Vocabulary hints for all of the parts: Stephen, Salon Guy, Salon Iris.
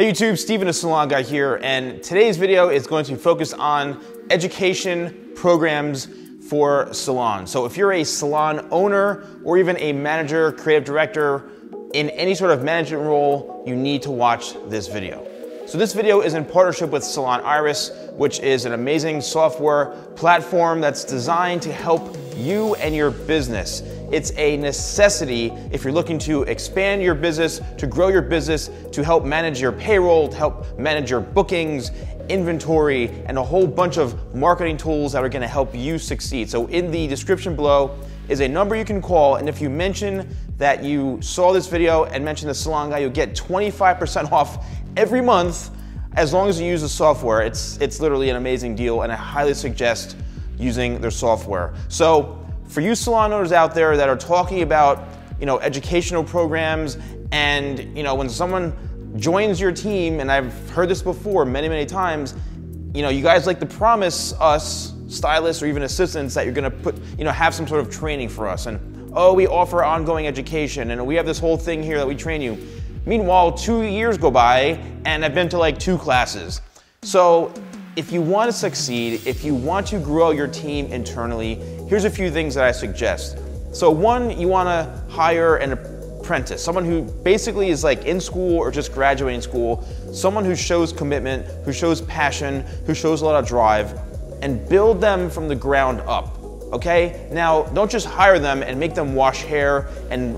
Hey YouTube, Stephen the Salon Guy here, and today's video is going to focus on education programs for salons. So if you're a salon owner or even a manager, creative director, in any sort of management role, you need to watch this video. So this video is in partnership with Salon Iris, which is an amazing software platform that's designed to help you and your business. It's a necessity if you're looking to expand your business, to grow your business, to help manage your payroll, to help manage your bookings, inventory, and a whole bunch of marketing tools that are gonna help you succeed. So in the description below is a number you can call, and if you mention that you saw this video and mention the Salon Guy, you'll get 25% off every month as long as you use the software. It's literally an amazing deal, and I highly suggest using their software. So for you salon owners out there that are talking about, educational programs, and when someone joins your team, and I've heard this before many times, you guys like to promise us stylists or even assistants that you're gonna put, have some sort of training for us, and oh, we offer ongoing education, and we have this whole thing here that we train you. Meanwhile, 2 years go by, and I've been to like 2 classes. So if you want to succeed, if you want to grow your team internally, here's a few things that I suggest. So one, you want to hire an apprentice, someone who basically is like in school or just graduating school, someone who shows commitment, who shows passion, who shows a lot of drive, and build them from the ground up, okay? Now, don't just hire them and make them wash hair and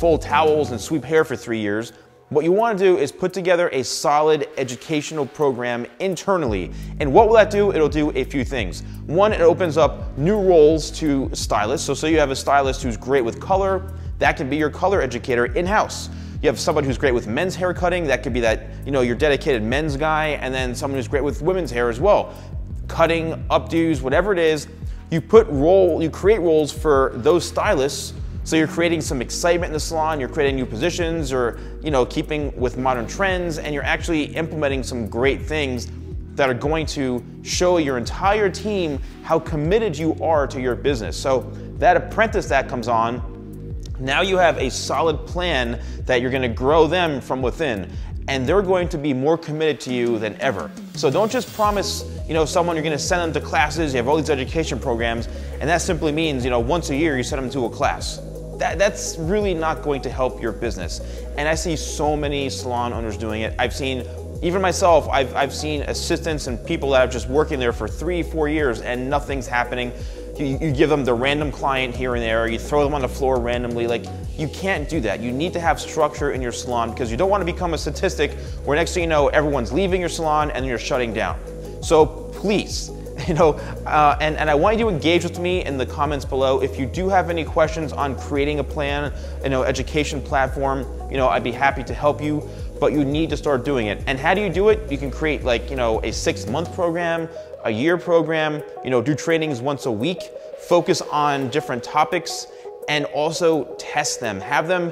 fold towels and sweep hair for 3 years. What you want to do is put together a solid educational program internally. And what will that do? It'll do a few things. One, it opens up new roles to stylists. So say you have a stylist who's great with color, that could be your color educator in-house. You have someone who's great with men's hair cutting, that could be that, your dedicated men's guy, and then someone who's great with women's hair as well. Cutting, updos, whatever it is, you create roles for those stylists. So you're creating some excitement in the salon, you're creating new positions, or keeping with modern trends, and you're actually implementing some great things that are going to show your entire team how committed you are to your business. So that apprentice that comes on, now you have a solid plan that you're gonna grow them from within, and they're going to be more committed to you than ever. So don't just promise someone you're gonna send them to classes, you have all these education programs, and that simply means once a year you send them to a class. That's really not going to help your business. And I see so many salon owners doing it. I've seen, even myself, I've seen assistants and people that are just working there for 3-4 years and nothing's happening. You give them the random client here and there, you throw them on the floor randomly. Like, you can't do that. You need to have structure in your salon, because you don't want to become a statistic where next thing you know, everyone's leaving your salon and you're shutting down. So please, and I want you to engage with me in the comments below. If you do have any questions on creating a plan, education platform, I'd be happy to help you, but you need to start doing it. And how do you do it? You can create like, a 6-month program, a year program, do trainings once a week, focus on different topics, and also test them. Have them,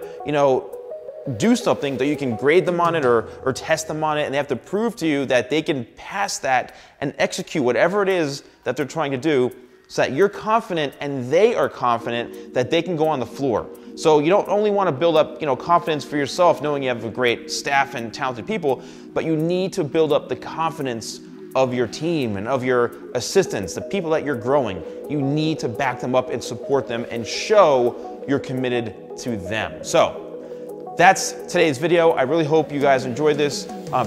do something that you can grade them on it or test them on it, and they have to prove to you that they can pass that and execute whatever it is that they're trying to do, so that you're confident and they are confident that they can go on the floor. So you don't only want to build up confidence for yourself, knowing you have a great staff and talented people, but you need to build up the confidence of your team and of your assistants, the people that you're growing. You need to back them up and support them and show you're committed to them. So that's today's video. I really hope you guys enjoyed this.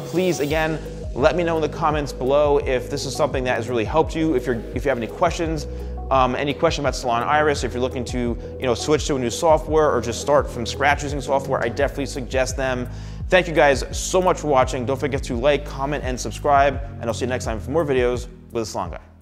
Please, again, let me know in the comments below if this is something that has really helped you, if you have any questions, any question about Salon Iris, if you're looking to switch to a new software or just start from scratch using software, I definitely suggest them. Thank you guys so much for watching. Don't forget to like, comment, and subscribe, and I'll see you next time for more videos with the Salon Guy.